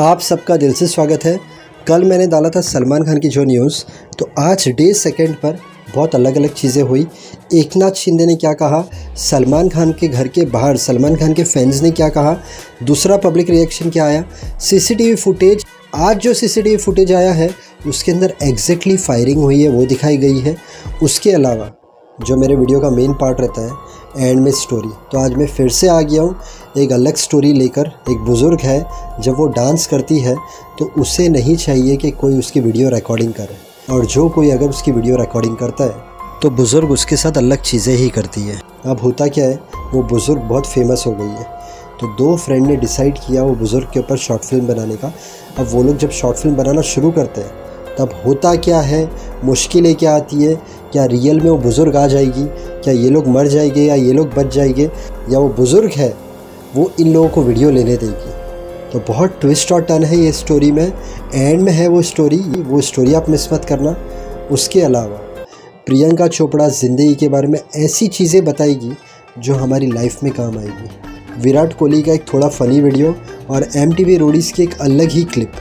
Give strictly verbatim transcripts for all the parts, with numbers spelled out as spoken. आप सबका दिल से स्वागत है। कल मैंने डाला था सलमान खान की जो न्यूज़, तो आज डे सेकंड पर बहुत अलग अलग चीज़ें हुई। एकनाथ शिंदे ने क्या कहा, सलमान खान के घर के बाहर सलमान खान के फैंस ने क्या कहा, दूसरा पब्लिक रिएक्शन क्या आया, सीसीटीवी फुटेज, आज जो सीसीटीवी फुटेज आया है उसके अंदर एग्जैक्टली फायरिंग हुई है वो दिखाई गई है। उसके अलावा जो मेरे वीडियो का मेन पार्ट रहता है एंड में स्टोरी, तो आज मैं फिर से आ गया हूँ एक अलग स्टोरी लेकर। एक बुज़ुर्ग है, जब वो डांस करती है तो उसे नहीं चाहिए कि कोई उसकी वीडियो रिकॉर्डिंग करे, और जो कोई अगर उसकी वीडियो रिकॉर्डिंग करता है तो बुज़ुर्ग उसके साथ अलग चीज़ें ही करती है। अब होता क्या है, वो बुज़ुर्ग बहुत फेमस हो गई है, तो दो फ्रेंड ने डिसाइड किया वो बुज़ुर्ग के ऊपर शॉर्ट फिल्म बनाने का। अब वो लोग जब शॉर्ट फिल्म बनाना शुरू करते हैं तब होता क्या है, मुश्किलें क्या आती है, क्या रियल में वो बुज़ुर्ग आ जाएगी, क्या ये लोग मर जाएंगे या ये लोग बच जाएंगे, या वो बुज़ुर्ग है वो इन लोगों को वीडियो लेने देगी। तो बहुत ट्विस्ट और टर्न है ये स्टोरी में, एंड में है वो स्टोरी, वो स्टोरी आप मिस मत करना। उसके अलावा प्रियंका चोपड़ा ज़िंदगी के बारे में ऐसी चीज़ें बताएगी जो हमारी लाइफ में काम आएगी। विराट कोहली का एक थोड़ा फ़नी वीडियो और एम टी वी रोडीज़ की एक अलग ही क्लिप।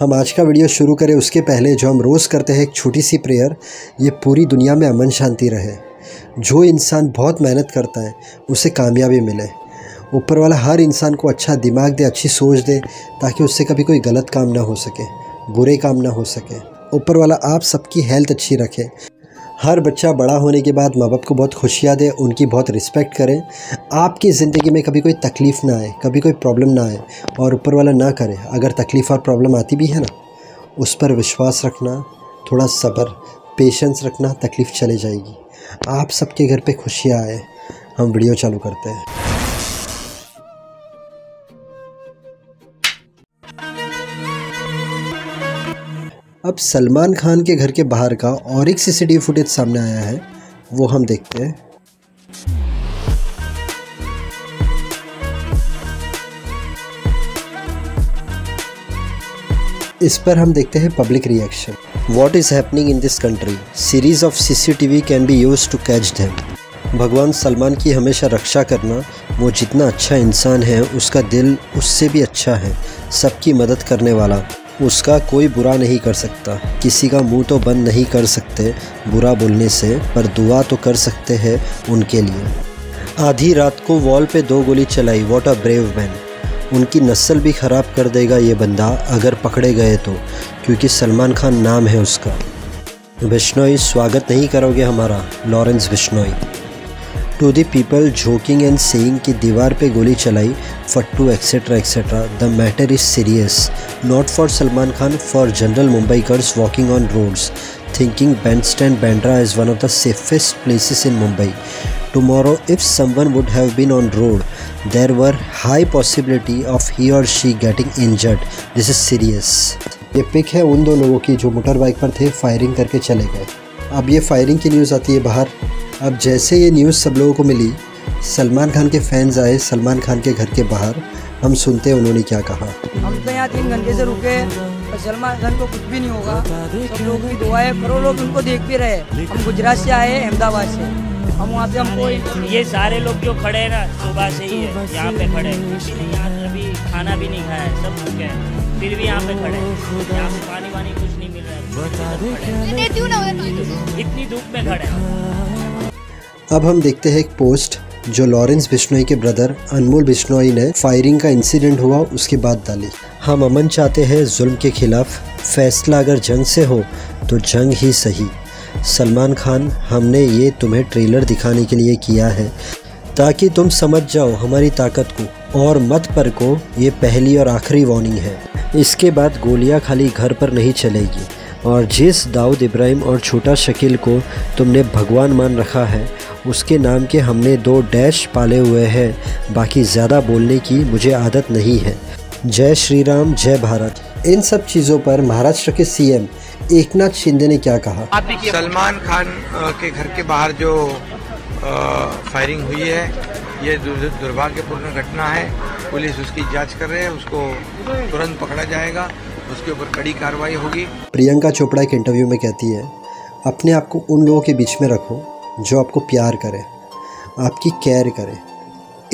हम आज का वीडियो शुरू करें उसके पहले जो हम रोज़ करते हैं एक छोटी सी प्रेयर, ये पूरी दुनिया में अमन शांति रहे, जो इंसान बहुत मेहनत करता है उसे कामयाबी मिले, ऊपर वाला हर इंसान को अच्छा दिमाग दे, अच्छी सोच दे, ताकि उससे कभी कोई गलत काम ना हो सके, बुरे काम ना हो सके। ऊपर वाला आप सबकी हेल्थ अच्छी रखे। हर बच्चा बड़ा होने के बाद माँ बाप को बहुत खुशियाँ दे, उनकी बहुत रिस्पेक्ट करें। आपकी ज़िंदगी में कभी कोई तकलीफ़ ना आए, कभी कोई प्रॉब्लम ना आए, और ऊपर वाला ना करे। अगर तकलीफ़ और प्रॉब्लम आती भी है ना, उस पर विश्वास रखना, थोड़ा सब्र, पेशेंस रखना, तकलीफ़ चले जाएगी। आप सबके घर पे खुशियाँ आए। हम वीडियो चालू करते हैं। अब सलमान खान के घर के बाहर का और एक सीसीटीवी फुटेज सामने आया है, वो हम देखते हैं। इस पर हम देखते हैं public reaction. What is happening in this country, series of CCTV can be used to catch them. भगवान सलमान की हमेशा रक्षा करना, वो जितना अच्छा इंसान है उसका दिल उससे भी अच्छा है, सबकी मदद करने वाला, उसका कोई बुरा नहीं कर सकता। किसी का मुंह तो बंद नहीं कर सकते बुरा बोलने से, पर दुआ तो कर सकते हैं उनके लिए। आधी रात को वॉल पे दो गोली चलाई, व्हाट अ ब्रेव मैन। उनकी नस्ल भी ख़राब कर देगा ये बंदा अगर पकड़े गए तो, क्योंकि सलमान खान नाम है उसका। बिश्नोई, स्वागत नहीं करोगे हमारा, Lawrence Bishnoi. To the people joking and saying कि दीवार पे गोली चलाई, फट्टू etcetera etcetera, the matter is serious, not for Salman Khan, for general Mumbaikars walking on roads, thinking Bandstand Bandra is one of the safest places in Mumbai. Tomorrow if someone would have been on road there were high possibility of he और she getting injured, this is serious. ये pic है उन दो लोगों की जो motor bike पर थे, फायरिंग करके चले गए। अब ये फायरिंग की न्यूज़ आती है बाहर। अब जैसे ये न्यूज़ सब लोगों को मिली, सलमान खान के फैंस आए सलमान खान के घर के बाहर। हम सुनते हैं उन्होंने क्या कहा। हम तो यहाँ तीन घंटे से रुके, सलमान खान को कुछ भी नहीं होगा, सब लोगों की दुआएं, करोड़ों लोग उनको देख भी रहे। हम गुजरात से आए, अहमदाबाद से, हम वहाँ से, हमको ये सारे लोग जो खड़े हैं ना सुबह से ही है यहाँ पे खड़े, किसी ने यहाँ अभी खाना भी नहीं खाया, सब भूखे हैं, फिर भी यहाँ पे खड़े, यहाँ पे पानी वानी कुछ नहीं मिल रहा है, इतनी धूप में खड़े हैं। अब हम देखते हैं एक पोस्ट जो लॉरेंस बिश्नोई के ब्रदर अनमोल बिश्नोई ने फायरिंग का इंसिडेंट हुआ उसके बाद डाली। हम अमन चाहते हैं जुल्म के खिलाफ, फैसला अगर जंग से हो तो जंग ही सही। सलमान खान, हमने ये तुम्हें ट्रेलर दिखाने के लिए किया है ताकि तुम समझ जाओ हमारी ताकत को, और मत पर को ये पहली और आखिरी वार्निंग है। इसके बाद गोलियाँ खाली घर पर नहीं चलेगी, और जिस दाऊद इब्राहिम और छोटा शकील को तुमने भगवान मान रखा है उसके नाम के हमने दो डैश पाले हुए हैं, बाकी ज़्यादा बोलने की मुझे आदत नहीं है। जय श्री राम, जय भारत। इन सब चीज़ों पर महाराष्ट्र के सीएम एकनाथ शिंदे ने क्या कहा। सलमान खान के घर के बाहर जो फायरिंग हुई है ये दुर्भाग्यपूर्ण घटना है, पुलिस उसकी जांच कर रहे हैं, उसको तुरंत पकड़ा जाएगा, उसके ऊपर कड़ी कार्रवाई होगी। प्रियंका चोपड़ा एक इंटरव्यू में कहती है, अपने आप को उन लोगों के बीच में रखो जो आपको प्यार करे, आपकी केयर करे,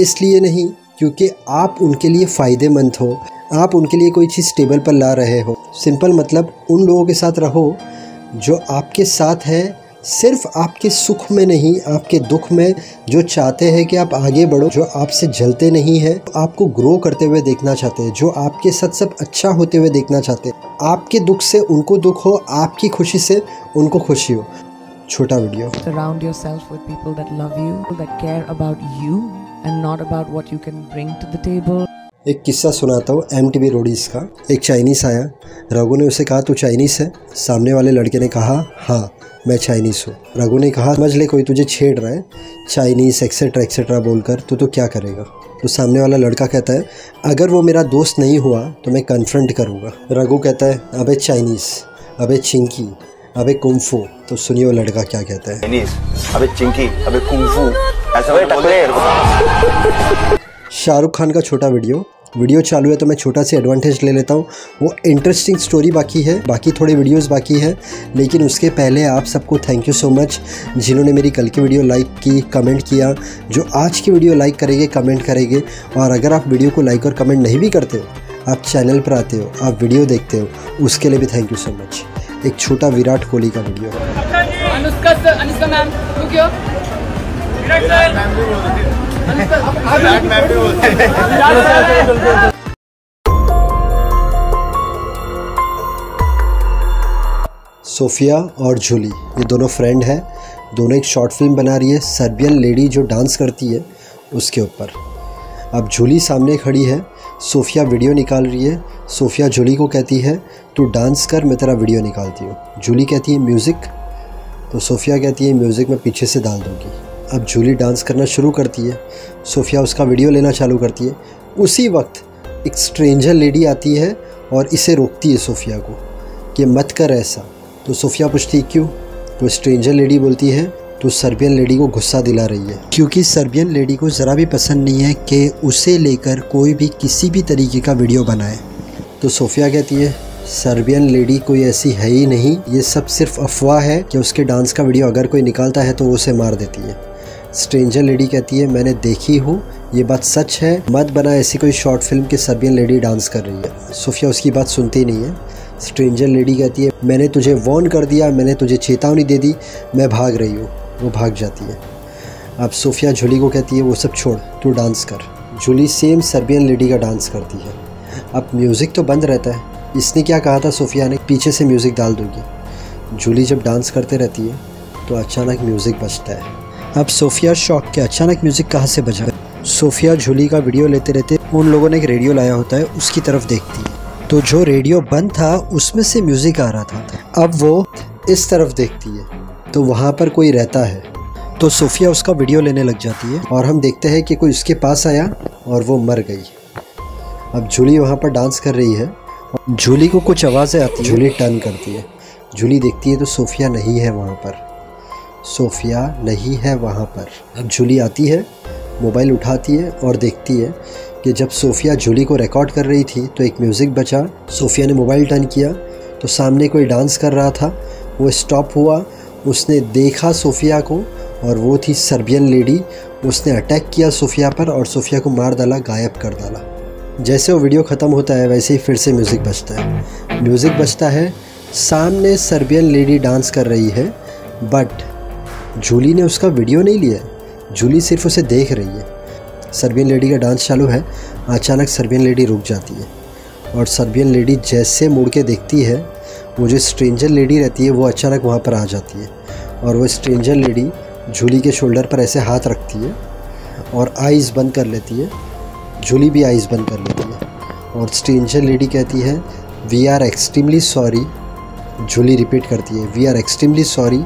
इसलिए नहीं क्योंकि आप उनके लिए फ़ायदेमंद हो, आप उनके लिए कोई चीज़ टेबल पर ला रहे हो। सिंपल मतलब उन लोगों के साथ रहो जो आपके साथ है, सिर्फ आपके सुख में नहीं, आपके दुख में, जो चाहते हैं कि आप आगे बढ़ो, जो आपसे जलते नहीं है, आपको ग्रो करते हुए देखना चाहते हैं, जो आपके साथ सब अच्छा होते हुए देखना चाहते हैं। आपके दुख से उनको दुख हो, आपकी खुशी से उनको खुशी हो। छोटा video. Surround yourself with people that love you, that care about you and not about what you can bring to the table. एक किस्सा सुनाता हूँ एमटीवी रोडीज़ का। एक चाइनीस आया, रघु ने उसे कहा तू चाइनीस है? सामने वाले लड़के ने कहा हाँ मैं चाइनीस हूँ। रघु ने कहा समझ ले कोई तुझे छेड़ रहा है चाइनीस एक्सेट्रा एक्सेट्रा बोलकर, तो तो क्या करेगा? तो सामने वाला लड़का कहता है अगर वो मेरा दोस्त नहीं हुआ तो मैं कन्फ्रंट करूँगा। रघु कहता है अबे चाइनीस, अबे चिंकी, अबे कुंफू। तो सुनिए वो लड़का क्या कहता है। चाइनीस, अबे चिंकी, अबे कुंफू, ऐसा शाहरुख खान का छोटा वीडियो। वीडियो चालू है तो मैं छोटा सी एडवांटेज ले लेता हूँ। वो इंटरेस्टिंग स्टोरी बाकी है, बाकी थोड़े वीडियोस बाकी है, लेकिन उसके पहले आप सबको थैंक यू सो मच जिन्होंने मेरी कल की वीडियो लाइक की, कमेंट किया, जो आज की वीडियो लाइक करेंगे, कमेंट करेंगे। और अगर आप वीडियो को लाइक और कमेंट नहीं भी करते हो, आप चैनल पर आते हो, आप वीडियो देखते हो, उसके लिए भी थैंक यू सो मच। एक छोटा विराट कोहली का वीडियो। सोफिया और जूली ये दोनों फ्रेंड हैं, दोनों एक शॉर्ट फिल्म बना रही है सर्बियन लेडी जो डांस करती है उसके ऊपर। अब जूली सामने खड़ी है, सोफिया वीडियो निकाल रही है। सोफिया जूली को कहती है तू डांस कर, मैं तेरा वीडियो निकालती हूँ। जूली कहती है म्यूज़िक, तो सोफिया कहती है म्यूज़िक मैं पीछे से डाल दूँगी। अब जूली डांस करना शुरू करती है, सोफिया उसका वीडियो लेना चालू करती है। उसी वक्त एक स्ट्रेंजर लेडी आती है और इसे रोकती है सोफिया को कि मत कर ऐसा। तो सोफिया पूछती है क्यों? तो स्ट्रेंजर लेडी बोलती है तो सर्बियन लेडी को गुस्सा दिला रही है, क्योंकि सर्बियन लेडी को ज़रा भी पसंद नहीं है कि उसे लेकर कोई भी किसी भी तरीके का वीडियो बनाए। तो सोफिया कहती है सर्बियन लेडी कोई ऐसी है ही नहीं, ये सब सिर्फ अफवाह है कि उसके डांस का वीडियो अगर कोई निकालता है तो वो उसे मार देती है। स्ट्रेंजर लेडी कहती है मैंने देखी हूँ, ये बात सच है, मत बना ऐसी कोई शॉर्ट फिल्म कि सर्बियन लेडी डांस कर रही है। सोफिया उसकी बात सुनती नहीं है। स्ट्रेंजर लेडी कहती है मैंने तुझे वार्न कर दिया, मैंने तुझे चेतावनी दे दी, मैं भाग रही हूँ। वो भाग जाती है। अब सोफिया जूली को कहती है वो सब छोड़, तू डांस कर। जूली सेम सर्बियन लेडी का डांस करती है। अब म्यूज़िक तो बंद रहता है, इसने क्या कहा था सोफिया ने, पीछे से म्यूज़िक डाल दूँगी। जूली जब डांस करते रहती है तो अचानक म्यूज़िक बजता है। अब सोफिया शॉक के अचानक म्यूज़िक कहाँ से बजा। सोफिया जूली का वीडियो लेते रहते उन लोगों ने एक रेडियो लाया होता है, उसकी तरफ देखती है तो जो रेडियो बंद था उसमें से म्यूज़िक आ रहा था। अब वो इस तरफ देखती है तो वहाँ पर कोई रहता है। तो सोफिया उसका वीडियो लेने लग जाती है और हम देखते हैं कि कोई उसके पास आया और वो मर गई। अब जूली वहाँ पर डांस कर रही है, जूली को कुछ आवाज़ें आती है, जूली टर्न करती है, जूली देखती है तो सोफिया नहीं है वहाँ पर, सोफिया नहीं है वहाँ पर। अब जूली आती है, मोबाइल उठाती है और देखती है कि जब सोफिया जूली को रिकॉर्ड कर रही थी तो एक म्यूज़िक बचा। सोफिया ने मोबाइल टर्न किया तो सामने कोई डांस कर रहा था, वो स्टॉप हुआ, उसने देखा सोफिया को और वो थी सर्बियन लेडी। उसने अटैक किया सोफिया पर और सोफिया को मार डाला, गायब कर डाला। जैसे वो वीडियो ख़त्म होता है वैसे ही फिर से म्यूज़िक बजता है। म्यूज़िक बजता है, सामने सर्बियन लेडी डांस कर रही है बट जूली ने उसका वीडियो नहीं लिया है, जूली सिर्फ उसे देख रही है। सर्बियन लेडी का डांस चालू है, अचानक सर्बियन लेडी रुक जाती है और सर्बियन लेडी जैसे मुड़ के देखती है वो जो स्ट्रेंजर लेडी रहती है वो अचानक वहाँ पर आ जाती है और वो स्ट्रेंजर लेडी जूली के शोल्डर पर ऐसे हाथ रखती है और आइज़ बंद कर लेती है। जूली भी आइज़ बंद कर लेती है और स्ट्रेंजर लेडी कहती है we are extremely sorry. Julie repeat करती है we are extremely sorry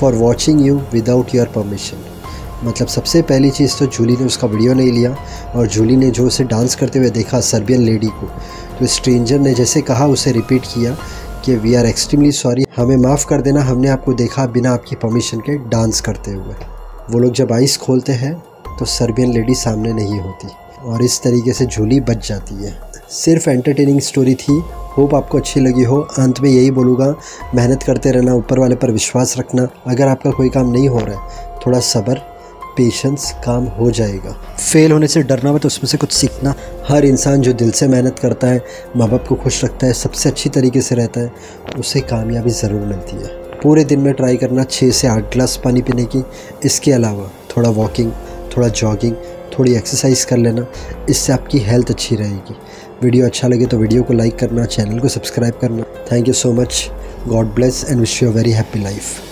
for watching you without your permission. मतलब सबसे पहली चीज़ तो जूली ने उसका वीडियो नहीं लिया और जूली ने जो उसे डांस करते हुए देखा सर्बियन लेडी को तो स्ट्रेंजर ने जैसे कहा उसे रिपीट किया कि वी आर एक्सट्रीमली सॉरी, हमें माफ़ कर देना, हमने आपको देखा बिना आपकी परमिशन के डांस करते हुए। वो लोग जब आइस खोलते हैं तो सर्बियन लेडी सामने नहीं होती और इस तरीके से जूली बच जाती है। सिर्फ एंटरटेनिंग स्टोरी थी, होप आपको अच्छी लगी हो। अंत में यही बोलूँगा मेहनत करते रहना, ऊपर वाले पर विश्वास रखना। अगर आपका कोई काम नहीं हो रहा है थोड़ा सब्र, पेशेंस काम हो जाएगा। फेल होने से डरना मत, उसमें से कुछ सीखना। हर इंसान जो दिल से मेहनत करता है, माँ बाप को खुश रखता है, सबसे अच्छी तरीके से रहता है, उसे कामयाबी ज़रूर मिलती है। पूरे दिन में ट्राई करना छः से आठ ग्लास पानी पीने की। इसके अलावा थोड़ा वॉकिंग, थोड़ा जॉगिंग, थोड़ी एक्सरसाइज कर लेना, इससे आपकी हेल्थ अच्छी रहेगी। वीडियो अच्छा लगे तो वीडियो को लाइक करना, चैनल को सब्सक्राइब करना। Thank you so much. God bless and wish you a very happy life.